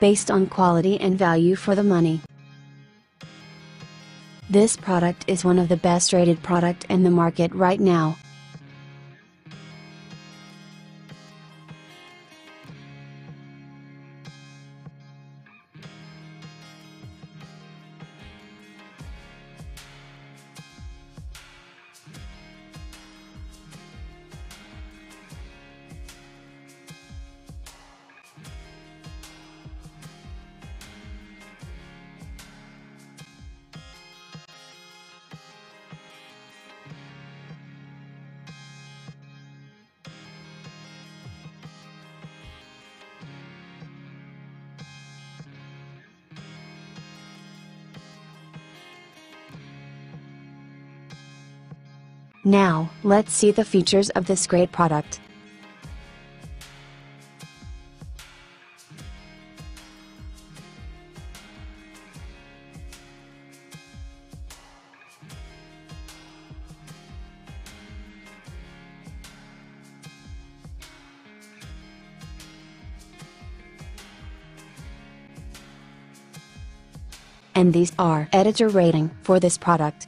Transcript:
based on quality and value for the money. This product is one of the best rated product in the market right now. Now, let's see the features of this great product. And these are editor rating for this product.